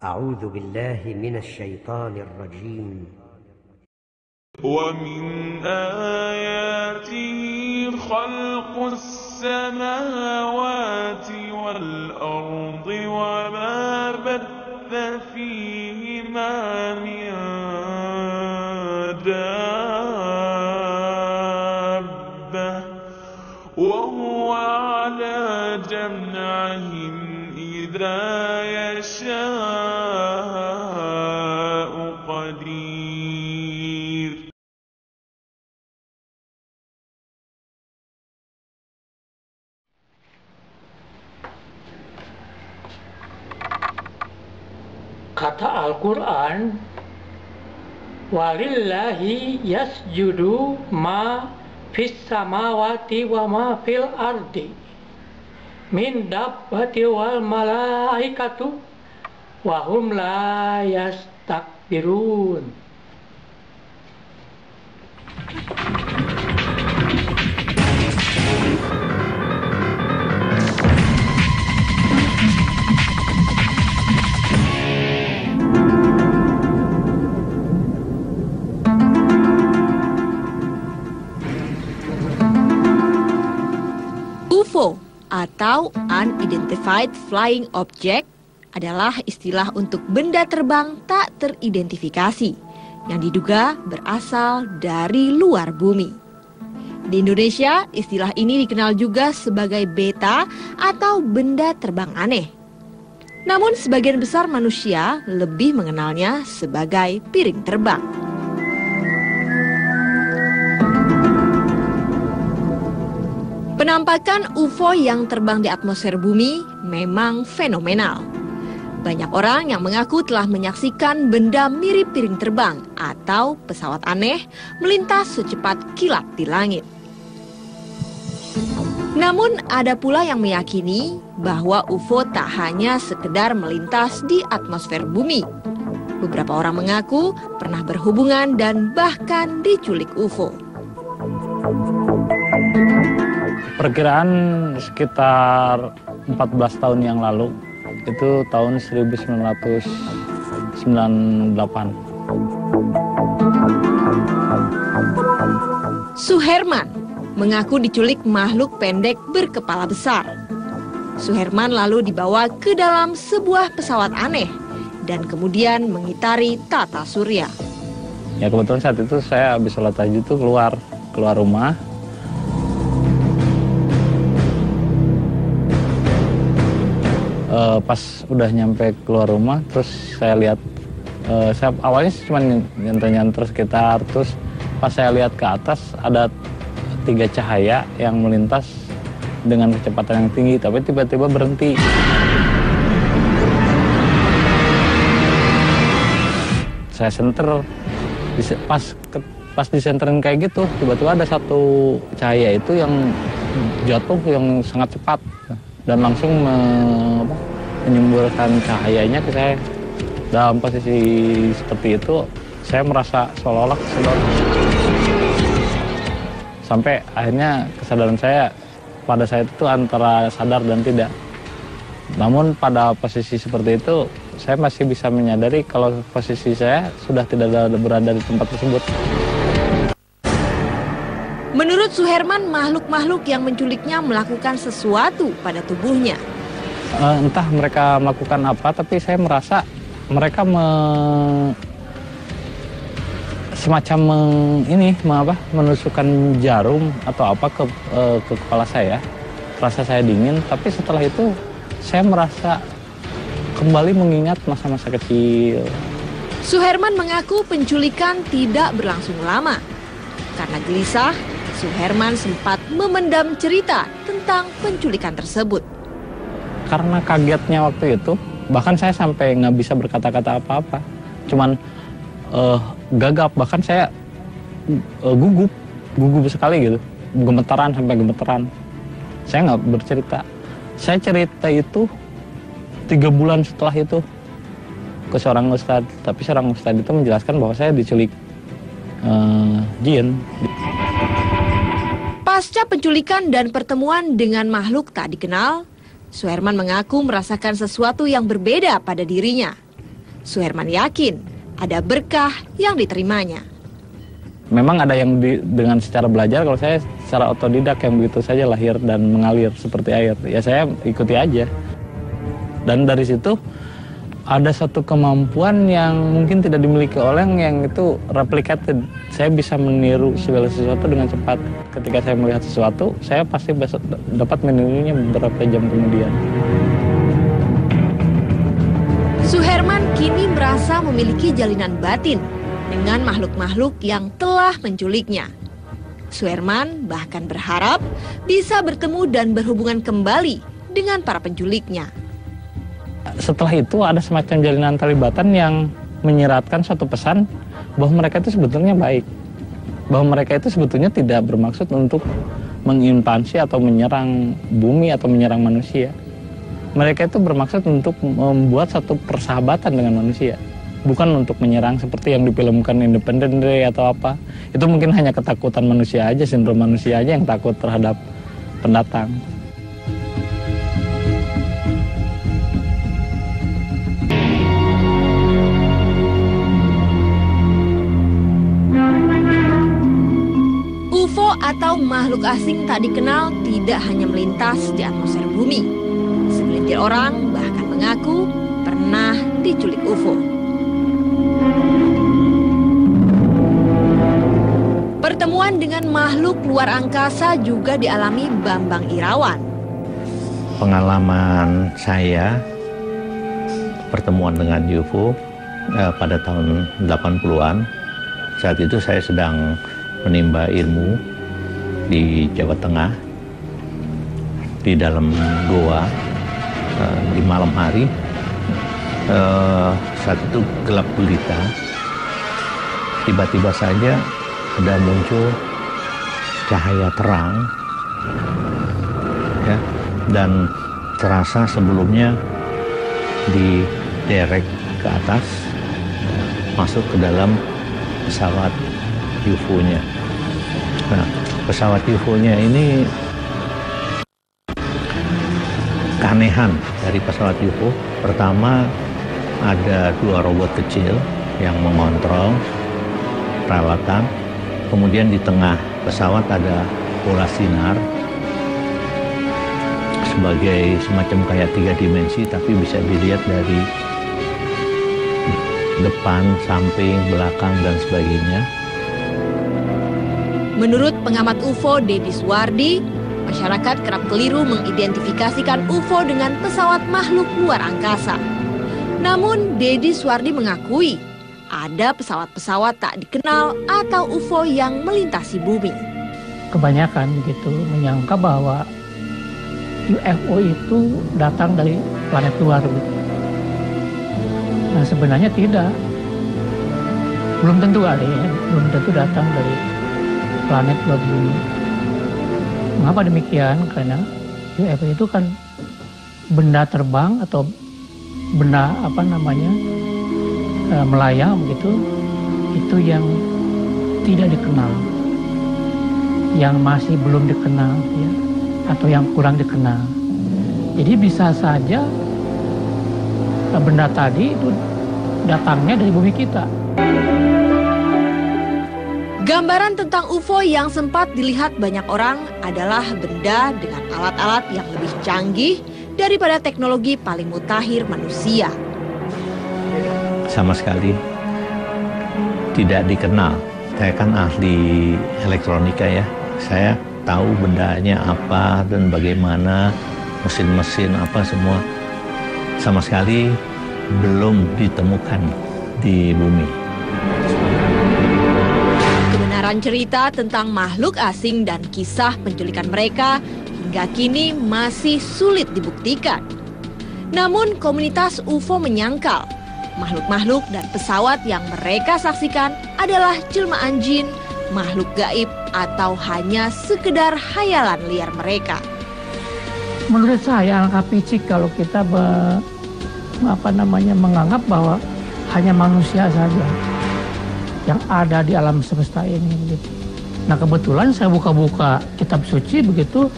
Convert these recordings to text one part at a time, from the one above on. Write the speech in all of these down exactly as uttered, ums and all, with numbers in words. أعوذ بالله من الشيطان الرجيم. ومن آياته خلق السماوات والأرض وما بث فيهما من دابة وهو على جمعهم إذا يشاء. Kata Al-Quran, walillahi yasjudu ma fis samawati wa ma fil ardi min dabbati wal malaikatu wa hum la yastakbirun. U F O atau Unidentified Flying Object adalah istilah untuk benda terbang tak teridentifikasi yang diduga berasal dari luar bumi. Di Indonesia, istilah ini dikenal juga sebagai beta atau benda terbang aneh. Namun sebagian besar manusia lebih mengenalnya sebagai piring terbang. Penampakan U F O yang terbang di atmosfer bumi memang fenomenal. Banyak orang yang mengaku telah menyaksikan benda mirip piring terbang atau pesawat aneh melintas secepat kilat di langit. Namun ada pula yang meyakini bahwa U F O tak hanya sekedar melintas di atmosfer bumi. Beberapa orang mengaku pernah berhubungan dan bahkan diculik U F O. Perkiraan sekitar empat belas tahun yang lalu, itu tahun seribu sembilan ratus sembilan puluh delapan. Suherman mengaku diculik makhluk pendek berkepala besar. Suherman lalu dibawa ke dalam sebuah pesawat aneh dan kemudian mengitari tata surya. Ya kebetulan saat itu saya habis sholat tahajud tuh keluar keluar rumah. Uh, pas udah nyampe keluar rumah, terus saya lihat, uh, saya awalnya cuma nyantar-nyantar sekitar, terus pas saya lihat ke atas ada tiga cahaya yang melintas dengan kecepatan yang tinggi, tapi tiba-tiba berhenti. Saya senter, pas pas disenterin kayak gitu, tiba-tiba ada satu cahaya itu yang jatuh yang sangat cepat. Dan langsung me, apa, menyemburkan cahayanya ke saya. Dalam posisi seperti itu, saya merasa seolah-olah kesedot. Sampai akhirnya kesadaran saya pada saat itu antara sadar dan tidak. Namun pada posisi seperti itu, saya masih bisa menyadari kalau posisi saya sudah tidak berada di tempat tersebut. Menurut Suherman, makhluk-makhluk yang menculiknya melakukan sesuatu pada tubuhnya. Entah mereka melakukan apa, tapi saya merasa mereka me... semacam meng... ini, apa? menusukkan jarum atau apa ke, ke kepala saya. Rasa saya dingin, tapi setelah itu saya merasa kembali mengingat masa-masa kecil. Suherman mengaku penculikan tidak berlangsung lama karena gelisah. Suherman sempat memendam cerita tentang penculikan tersebut. Karena kagetnya waktu itu, bahkan saya sampai nggak bisa berkata-kata apa-apa. Cuman uh, gagap, bahkan saya uh, gugup, gugup sekali gitu. Gemetaran sampai gemetaran. Saya nggak bercerita. Saya cerita itu tiga bulan setelah itu ke seorang ustad. Tapi seorang ustad itu menjelaskan bahwa saya diculik uh, jin. Pasca penculikan dan pertemuan dengan makhluk tak dikenal, Suherman mengaku merasakan sesuatu yang berbeda pada dirinya. Suherman yakin ada berkah yang diterimanya. Memang ada yang di, dengan secara belajar, kalau saya secara otodidak yang begitu saja lahir dan mengalir seperti air. Ya saya ikuti aja. Dan dari situ ada satu kemampuan yang mungkin tidak dimiliki orang yang itu replicated. Saya bisa meniru segala sesuatu dengan cepat. Ketika saya melihat sesuatu, saya pasti dapat menirunya beberapa jam kemudian. Suherman kini merasa memiliki jalinan batin dengan makhluk-makhluk yang telah menculiknya. Suherman bahkan berharap bisa bertemu dan berhubungan kembali dengan para penculiknya. Setelah itu ada semacam jalinan Talibatan yang menyiratkan suatu pesan bahwa mereka itu sebetulnya baik. Bahwa mereka itu sebetulnya tidak bermaksud untuk menginvasi atau menyerang bumi atau menyerang manusia. Mereka itu bermaksud untuk membuat satu persahabatan dengan manusia. Bukan untuk menyerang seperti yang difilmkan Independence Day atau apa. Itu mungkin hanya ketakutan manusia aja, sindrom manusia aja yang takut terhadap pendatang. U F O atau makhluk asing tak dikenal tidak hanya melintas di atmosfer bumi. Segelintir orang bahkan mengaku pernah diculik U F O. Pertemuan dengan makhluk luar angkasa juga dialami Bambang Irawan. Pengalaman saya pertemuan dengan U F O eh, pada tahun delapan puluhan. Saat itu saya sedang menimba ilmu di Jawa Tengah di dalam goa. Di malam hari, eh, saat itu gelap gulita, tiba-tiba saja ada muncul cahaya terang, ya, dan terasa sebelumnya di derek ke atas, masuk ke dalam pesawat U F O-nya. Nah, pesawat U F O-nya ini keanehan dari pesawat U F O. Pertama, ada dua robot kecil yang mengontrol peralatan. Kemudian di tengah pesawat ada bola sinar sebagai semacam kayak tiga dimensi, tapi bisa dilihat dari depan, samping, belakang, dan sebagainya. Menurut pengamat U F O Dedy Suardi, masyarakat kerap keliru mengidentifikasikan U F O dengan pesawat makhluk luar angkasa. Namun, Dedy Suardi mengakui ada pesawat-pesawat tak dikenal atau U F O yang melintasi bumi. Kebanyakan gitu menyangka bahwa U F O itu datang dari planet luar. Gitu. Nah, sebenarnya tidak. Belum tentu ada ya, belum tentu datang dari planet luar bumi. Mengapa demikian? Karena U F O itu kan benda terbang atau benda apa namanya e, melayang begitu, itu yang tidak dikenal, yang masih belum dikenal, ya, atau yang kurang dikenal. Jadi bisa saja benda tadi itu datangnya dari bumi kita. Gambaran tentang U F O yang sempat dilihat banyak orang adalah benda dengan alat-alat yang lebih canggih daripada teknologi paling mutakhir manusia. Sama sekali tidak dikenal. Saya kan ahli elektronika ya. Saya tahu bendanya apa dan bagaimana, mesin-mesin apa semua. Sama sekali belum ditemukan di bumi. Cerita tentang makhluk asing dan kisah penculikan mereka hingga kini masih sulit dibuktikan. Namun komunitas U F O menyangkal makhluk-makhluk dan pesawat yang mereka saksikan adalah jelmaan jin, makhluk gaib atau hanya sekedar khayalan liar mereka. Menurut saya alangkah picik kalau kita be, apa namanya menganggap bahwa hanya manusia saja yang ada di alam semesta ini. Gitu. Nah kebetulan saya buka-buka kitab suci begitu,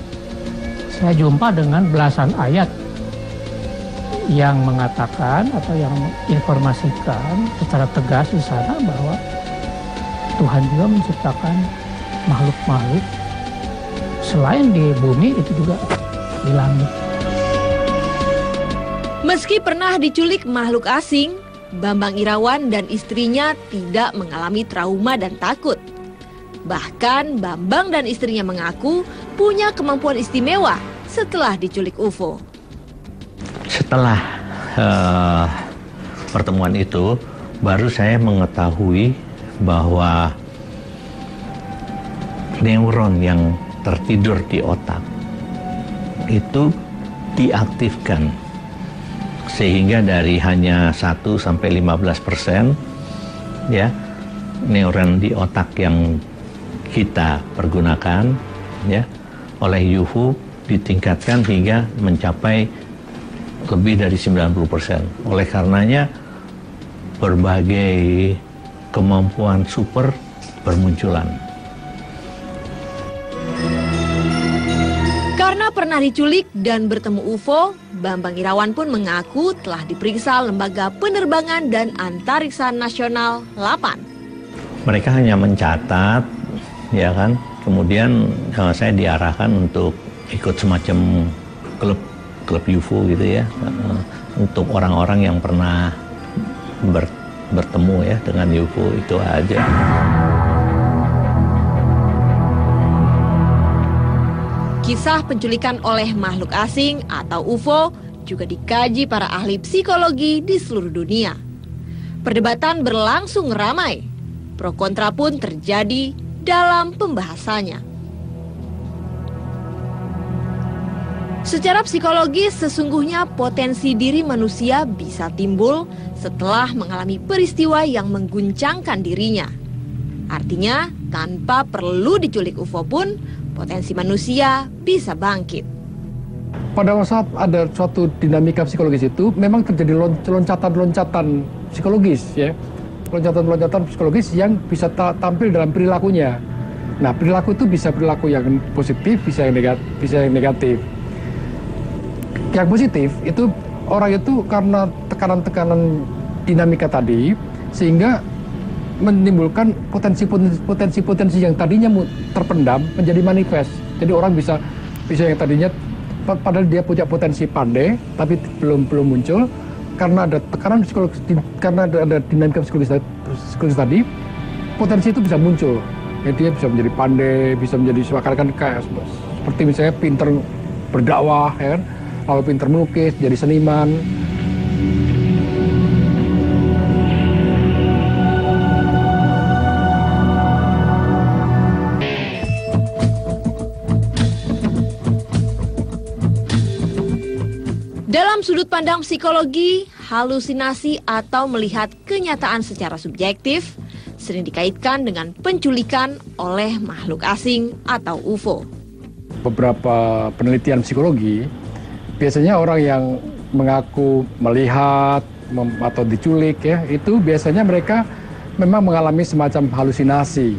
saya jumpa dengan belasan ayat yang mengatakan atau yang informasikan secara tegas di sana bahwa Tuhan juga menciptakan makhluk-makhluk selain di bumi itu juga di langit. Meski pernah diculik makhluk asing, Bambang Irawan dan istrinya tidak mengalami trauma dan takut. Bahkan Bambang dan istrinya mengaku punya kemampuan istimewa setelah diculik U F O. Setelah uh, pertemuan itu, baru saya mengetahui bahwa neuron yang tertidur di otak itu diaktifkan, sehingga dari hanya satu sampai lima belas persen ya neuron di otak yang kita pergunakan ya oleh U F O ditingkatkan hingga mencapai lebih dari sembilan puluh persen. Oleh karenanya berbagai kemampuan super bermunculan. Karena pernah diculik dan bertemu U F O, Bambang Irawan pun mengaku telah diperiksa Lembaga Penerbangan dan Antariksa Nasional delapan. Mereka hanya mencatat, ya kan? Kemudian saya diarahkan untuk ikut semacam klub klub U F O gitu ya, untuk orang-orang yang pernah ber, bertemu ya dengan U F O itu aja. Kisah penculikan oleh makhluk asing atau U F O juga dikaji para ahli psikologi di seluruh dunia. Perdebatan berlangsung ramai. Pro kontra pun terjadi dalam pembahasannya. Secara psikologis, sesungguhnya potensi diri manusia bisa timbul setelah mengalami peristiwa yang mengguncangkan dirinya. Artinya, tanpa perlu diculik U F O pun, potensi manusia bisa bangkit. Pada saat ada suatu dinamika psikologis itu, memang terjadi loncatan-loncatan psikologis, ya, loncatan-loncatan psikologis yang bisa ta tampil dalam perilakunya. Nah, perilaku itu bisa perilaku yang positif, bisa yang negatif, bisa yang negatif. Yang positif itu orang itu karena tekanan-tekanan dinamika tadi, sehingga menimbulkan potensi-potensi yang tadinya terpendam menjadi manifest. Jadi orang bisa bisa yang tadinya padahal dia punya potensi pandai tapi belum belum muncul karena ada tekanan psikologis, karena ada dinamika psikologis, psikologis tadi, potensi itu bisa muncul. Jadi dia bisa menjadi pandai, bisa menjadi seakan-akan kayak seperti misalnya pinter berdakwah, ya kan? Lalu pinter melukis, jadi seniman. Dalam sudut pandang psikologi, halusinasi atau melihat kenyataan secara subjektif sering dikaitkan dengan penculikan oleh makhluk asing atau U F O. Beberapa penelitian psikologi, biasanya orang yang mengaku melihat atau diculik ya, itu biasanya mereka memang mengalami semacam halusinasi.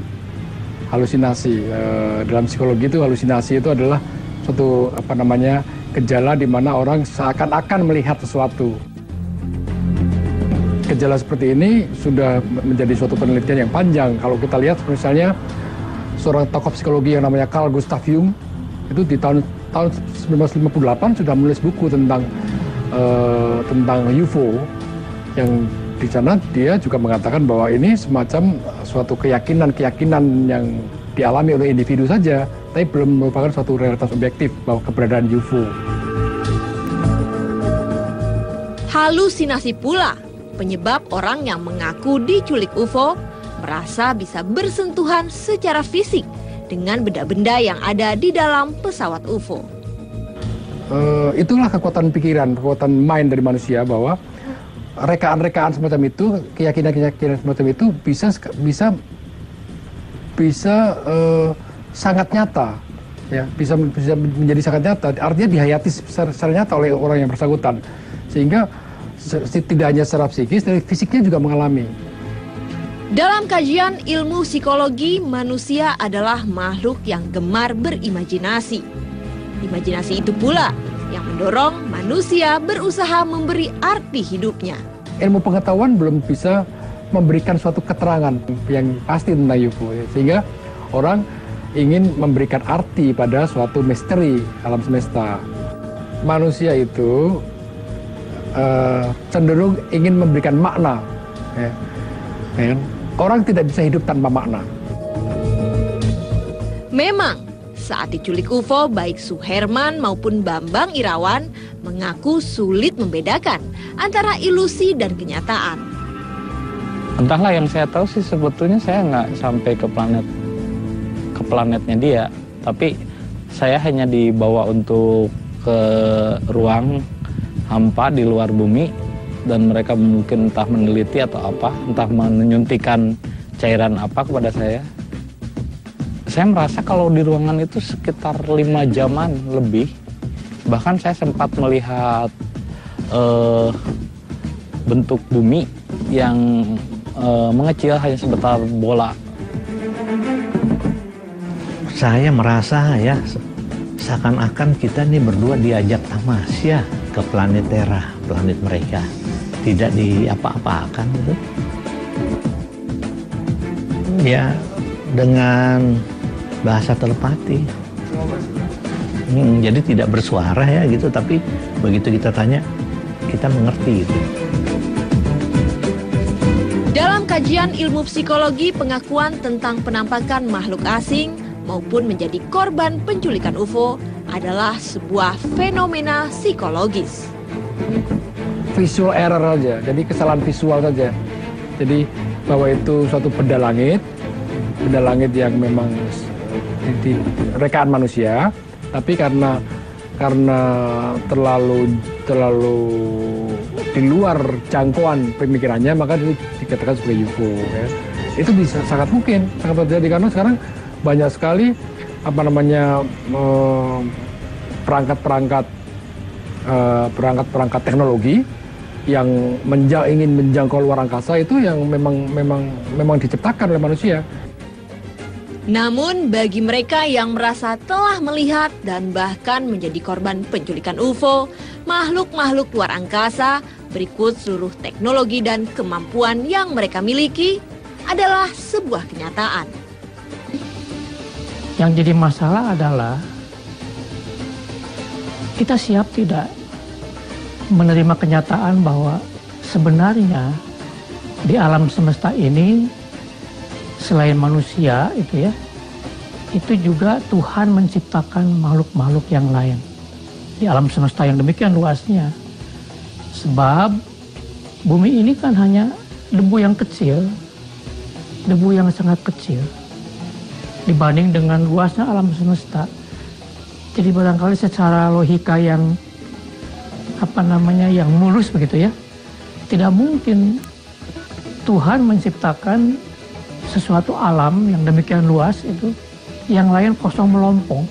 Halusinasi, e, dalam psikologi itu halusinasi itu adalah suatu apa namanya gejala di mana orang seakan-akan melihat sesuatu. Gejala seperti ini sudah menjadi suatu penelitian yang panjang. Kalau kita lihat misalnya seorang tokoh psikologi yang namanya Carl Gustav Jung, itu di tahun tahun seribu sembilan ratus lima puluh delapan sudah menulis buku tentang uh, tentang U F O, yang di sana dia juga mengatakan bahwa ini semacam suatu keyakinan-keyakinan yang dialami oleh individu saja, tapi belum merupakan suatu realitas objektif bahwa keberadaan U F O. Halusinasi pula penyebab orang yang mengaku diculik U F O merasa bisa bersentuhan secara fisik dengan benda-benda yang ada di dalam pesawat U F O. Uh, itulah kekuatan pikiran, kekuatan mind dari manusia bahwa rekaan-rekaan semacam itu, keyakinan-keyakinan semacam itu bisa bisa bisa uh, sangat nyata, ya bisa bisa menjadi sangat nyata, artinya dihayati secara, secara nyata oleh orang yang bersangkutan, sehingga se tidak hanya secara psikis, tapi fisiknya juga mengalami. Dalam kajian ilmu psikologi, manusia adalah makhluk yang gemar berimajinasi. Imajinasi itu pula yang mendorong manusia berusaha memberi arti hidupnya. Ilmu pengetahuan belum bisa memberikan suatu keterangan yang pasti tentang U F O, sehingga orang ingin memberikan arti pada suatu misteri alam semesta. Manusia itu uh, cenderung ingin memberikan makna. Ya. Ya. Orang tidak bisa hidup tanpa makna. Memang, saat diculik U F O, baik Suherman maupun Bambang Irawan mengaku sulit membedakan antara ilusi dan kenyataan. Entahlah, yang saya tahu sih sebetulnya saya nggak sampai ke planet ke planetnya dia, tapi saya hanya dibawa untuk ke ruang hampa di luar bumi, dan mereka mungkin entah meneliti atau apa, entah menyuntikan cairan apa kepada saya. Saya merasa kalau di ruangan itu sekitar lima jaman lebih. Bahkan saya sempat melihat eh, bentuk bumi yang eh, mengecil hanya sebentar bola. Saya merasa ya seakan-akan kita nih berdua diajak tamasya ke planet Terra, planet mereka. Tidak diapa-apakan gitu. Ya, dengan bahasa telepati, hmm, jadi tidak bersuara ya gitu, tapi begitu kita tanya kita mengerti gitu. Dalam kajian ilmu psikologi, pengakuan tentang penampakan makhluk asing maupun menjadi korban penculikan U F O adalah sebuah fenomena psikologis. Visual error saja, jadi kesalahan visual saja. Jadi bahwa itu suatu benda langit. Benda langit yang memang di rekaan manusia, tapi karena karena terlalu terlalu di luar jangkauan pemikirannya, maka itu dikatakan sebagai U F O. Ya. Itu bisa sangat mungkin, sangat terjadi, karena sekarang banyak sekali apa namanya perangkat-perangkat eh, perangkat-perangkat eh, teknologi yang menja ingin menjangkau luar angkasa, itu yang memang memang memang diciptakan oleh manusia. Namun bagi mereka yang merasa telah melihat dan bahkan menjadi korban penculikan U F O, makhluk-makhluk luar angkasa, berikut seluruh teknologi dan kemampuan yang mereka miliki, adalah sebuah kenyataan. Yang jadi masalah adalah kita siap tidak menerima kenyataan bahwa sebenarnya di alam semesta ini selain manusia itu ya, itu juga Tuhan menciptakan makhluk-makhluk yang lain di alam semesta yang demikian luasnya. Sebab bumi ini kan hanya debu yang kecil, debu yang sangat kecil dibanding dengan luasnya alam semesta. Jadi barangkali secara logika yang apa namanya yang mulus begitu ya, tidak mungkin Tuhan menciptakan sesuatu alam yang demikian luas itu, yang lain kosong melompong.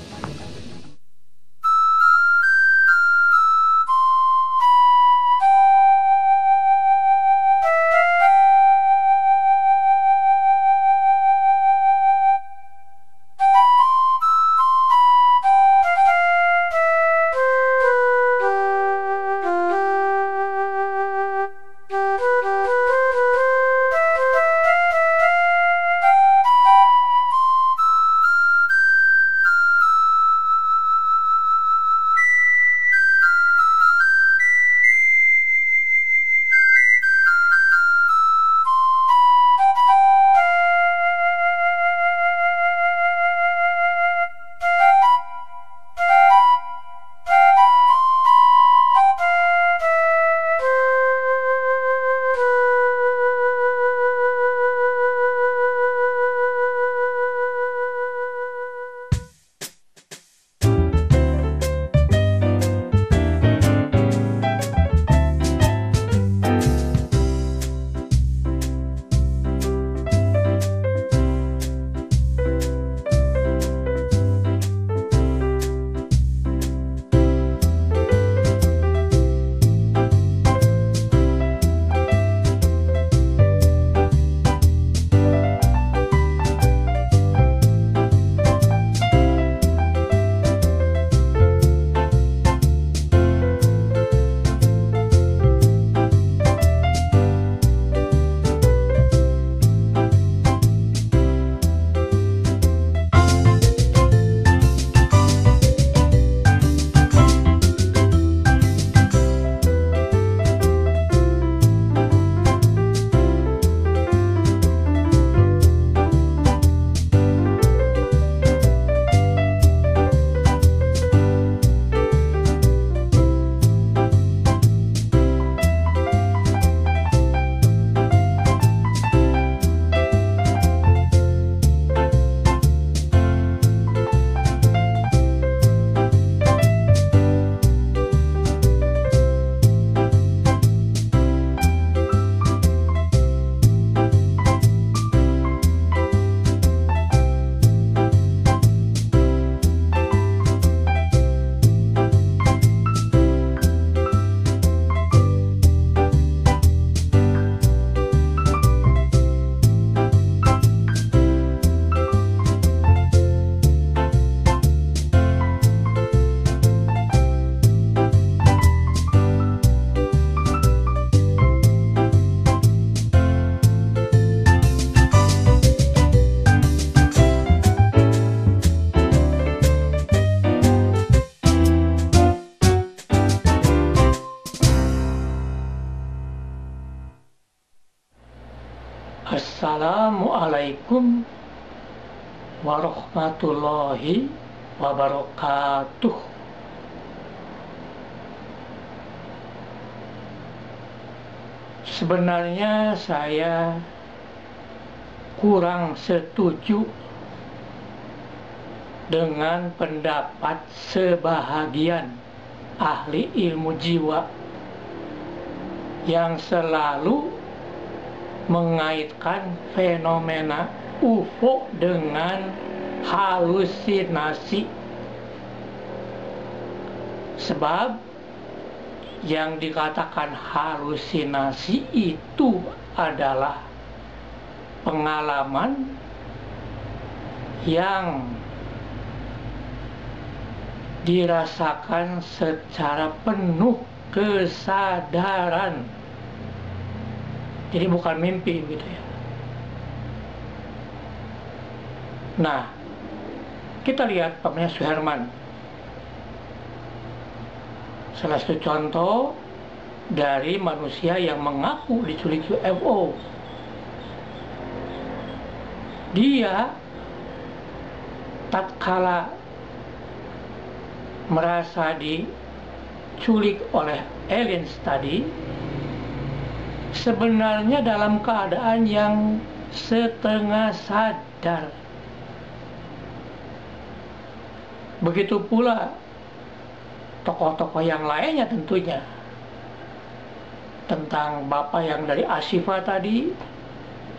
Wassalamualaikum warahmatullahi wabarakatuh. Sebenarnya saya kurang setuju dengan pendapat sebahagian ahli ilmu jiwa yang selalu mengaitkan fenomena U F O dengan halusinasi, sebab yang dikatakan halusinasi itu adalah pengalaman yang dirasakan secara penuh kesadaran. Jadi bukan mimpi gitu ya. Nah, kita lihat pamannya Suherman. Salah satu contoh dari manusia yang mengaku diculik U F O. Dia tatkala merasa diculik oleh aliens tadi, sebenarnya dalam keadaan yang setengah sadar. Begitu pula tokoh-tokoh yang lainnya tentunya. Tentang bapak yang dari Asifa tadi,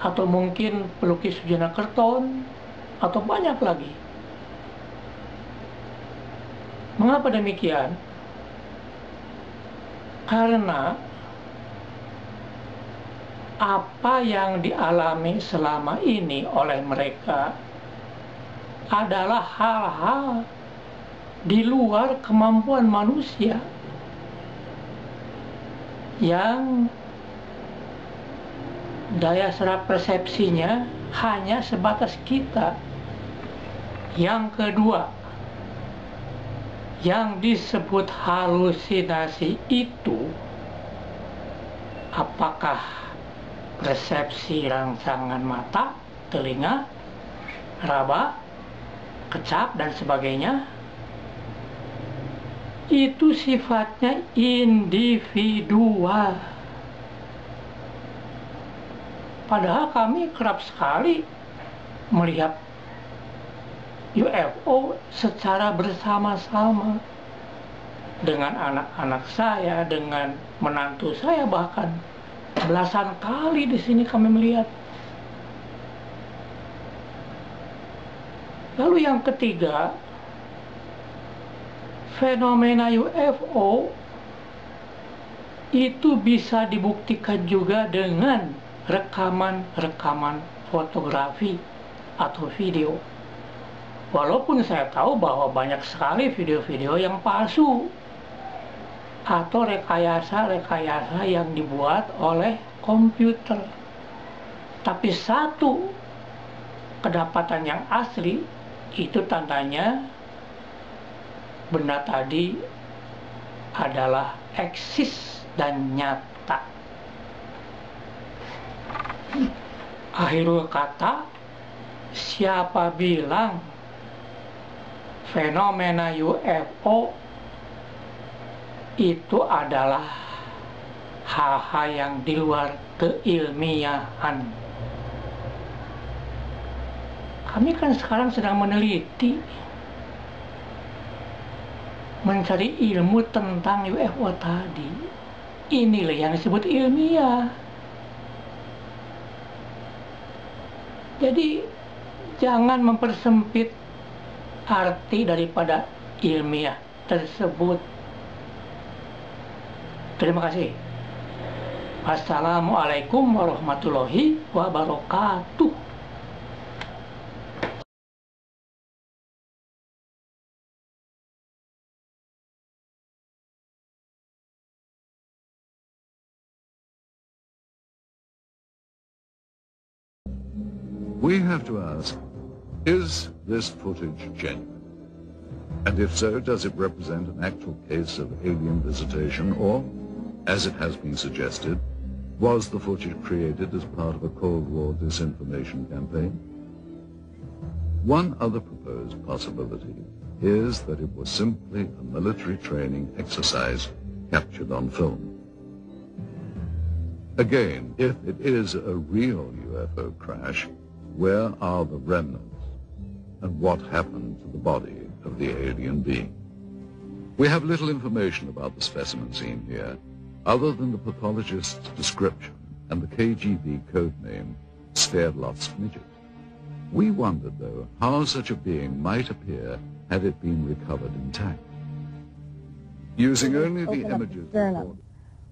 atau mungkin pelukis Sujana Kerton, atau banyak lagi. Mengapa demikian? Karena apa yang dialami selama ini oleh mereka adalah hal-hal di luar kemampuan manusia yang daya serap persepsinya hanya sebatas kita. Yang kedua, yang disebut halusinasi itu apakah persepsi rangsangan mata, telinga, raba, kecap, dan sebagainya? Itu sifatnya individual. Padahal kami kerap sekali melihat U F O secara bersama-sama dengan anak-anak saya, dengan menantu saya, bahkan belasan kali di sini kami melihat. Lalu yang ketiga, fenomena U F O itu bisa dibuktikan juga dengan rekaman-rekaman fotografi atau video. Walaupun saya tahu bahwa banyak sekali video-video yang palsu atau rekayasa-rekayasa yang dibuat oleh komputer. Tapi satu kedapatan yang asli, itu tandanya benda tadi adalah eksis dan nyata. Akhirul kata, siapa bilang fenomena U F O itu adalah hal-hal yang di luar keilmiahan? Kami kan sekarang sedang meneliti, mencari ilmu tentang U F O tadi. Inilah yang disebut ilmiah. Jadi jangan mempersempit arti daripada ilmiah tersebut. Terima kasih. Wassalamualaikum warahmatullahi wabarakatuh. We have to ask, is this footage genuine? And if so, does it represent an actual case of alien visitation or, as it has been suggested, Was the footage created as part of a Cold War disinformation campaign? One other proposed possibility is that it was simply a military training exercise captured on film. Again, if it is a real U F O crash, where are the remnants, and what happened to the body of the alien being? We have little information about the specimen seen here, other than the pathologist's description and the K G B code name, Sverdlovsk Midget. We wondered, though, how such a being might appear had it been recovered intact. Using only the images... Sternum,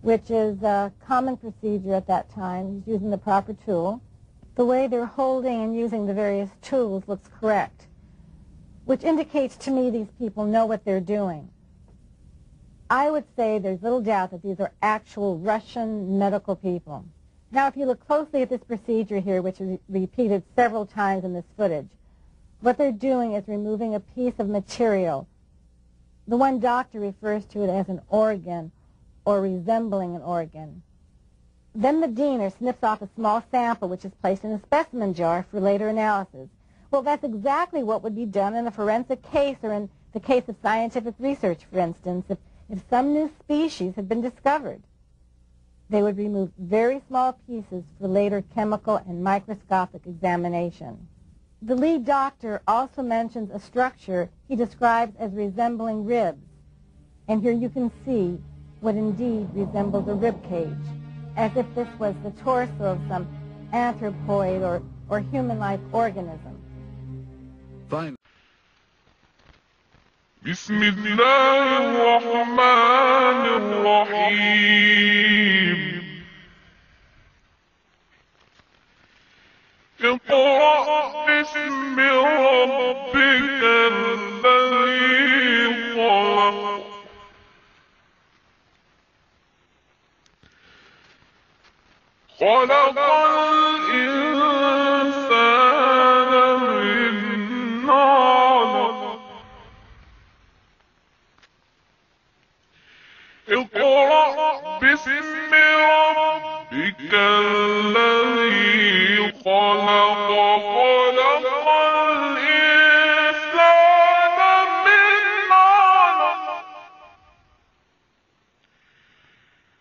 which is a common procedure at that time, using the proper tool. The way they're holding and using the various tools looks correct, which indicates to me these people know what they're doing. I would say there's little doubt that these are actual Russian medical people. Now, if you look closely at this procedure here, which is repeated several times in this footage, what they're doing is removing a piece of material. The one doctor refers to it as an organ or resembling an organ. Then the deaner snips off a small sample, which is placed in a specimen jar for later analysis. Well, that's exactly what would be done in a forensic case or in the case of scientific research, for instance. If If some new species had been discovered, they would remove very small pieces for later chemical and microscopic examination. The lead doctor also mentions a structure he describes as resembling ribs. And here you can see what indeed resembles a rib cage, as if this was the torso of some anthropoid or, or human-like organism. Fine. بسم الله الرحمن الرحيم اقرأ باسم ربك الذي خلق خلق الإنسان من علق اقرأ باسم ربك الذي خلق خلق الإنسان من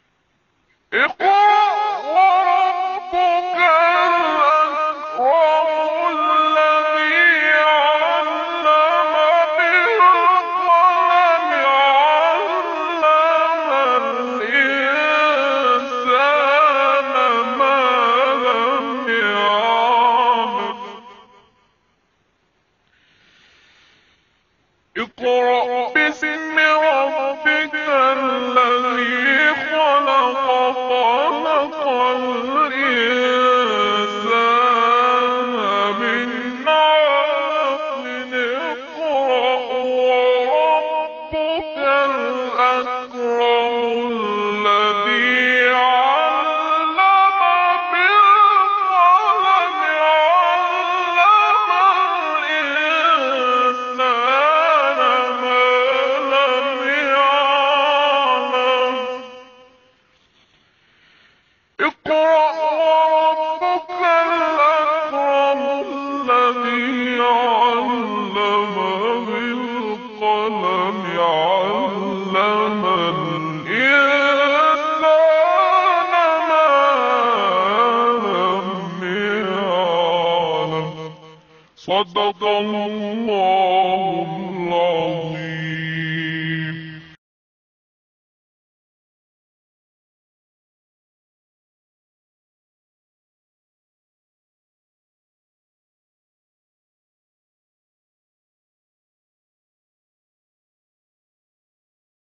علق اقرأ وربك الأكرم الذي علم بالقلم علم الإنسان ما لم يعلم اقرأ باسم ربك الذي خلق خلق الإنسان من علق اقرأ وربك الأكرم الذي علم بالقلم علم الإنسان ما لم يعلم اقرأ وربك الأكرم الذي علم بالقلم علم الإنسان ما لم يعلم صدق الله